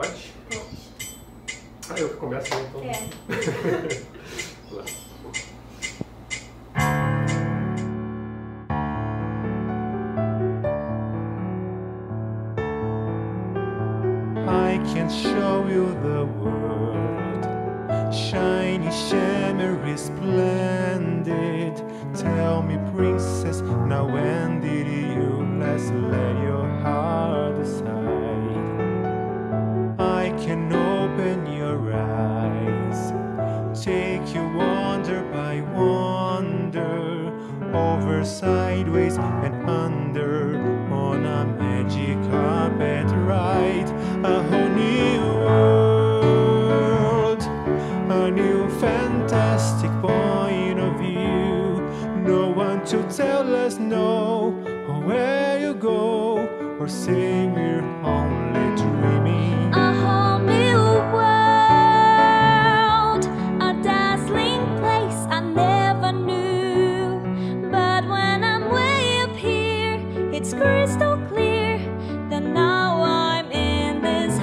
Pode? Pode. Ah, eu que começo então. É. Vamos lá. I can show you the world, shiny, shimmery, splendid. Tell me, princess, now when did you last let your heart aside? I can open your eyes, take you wonder by wonder, over, sideways, and under, on a magic carpet ride. A whole new world, a new fantastic point of view. No one to tell us no, or where you go, or say we're only dreaming. A whole new world, a dazzling place I never knew. But when I'm way up here, it's crystal clear that now I'm in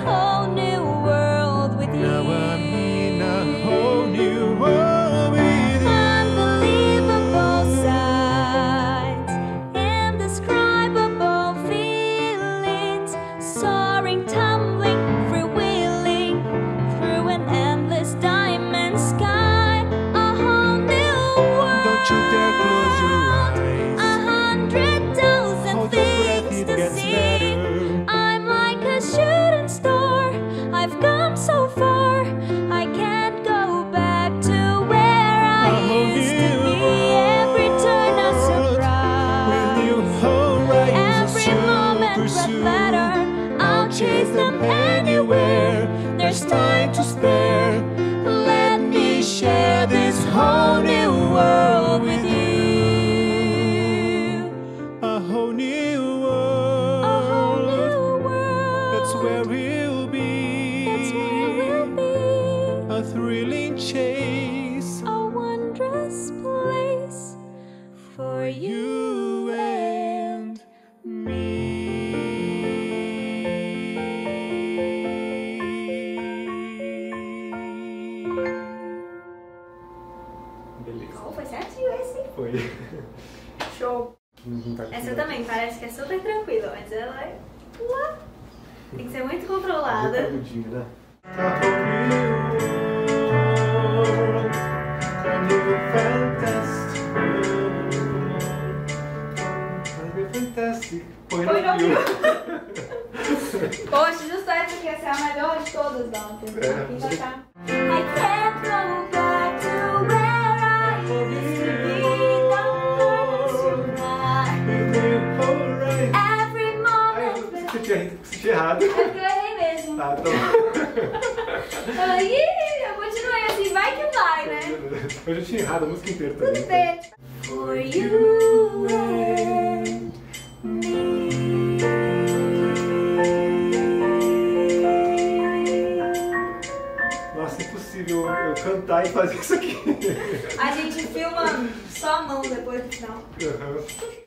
whole new world with you. Now I'm in a whole new world with you. Unbelievable sights, indescribable feelings, soaring, tumbling, freewheeling through an endless diamond sky. A whole new world. Don't you dare close your eyes. 100,000 things to see. Better. I'm like a shooting star. I've come so far, I can't go back to where I used to be. Every turn a surprise, with you, every moment a letter. I'll chase them anywhere, there's time to spare. Let me share this whole new world with you. A whole new world, a whole new world. That's where we'll be. A thrilling chase, a wondrous place for you and me. Beleza. Oh, foi certinho esse? Foi. Show. Essa também parece que é super tranquila, mas ela é... Tem que ser muito controlada. Poxa, justo essa que essa é a melhor de todas, não. Aqui já tá. I can't go back to where I used to be. Don't hurt tonight. Every moment. Você tinha errado. É porque eu errei mesmo. Ah, então. Aí eu continuei assim, vai que vai, né? Eu já tinha errado a música inteira também. Tudo bem. For you and me. Eu cantar e fazer isso aqui. A gente filma só a mão depois do final. Uhum.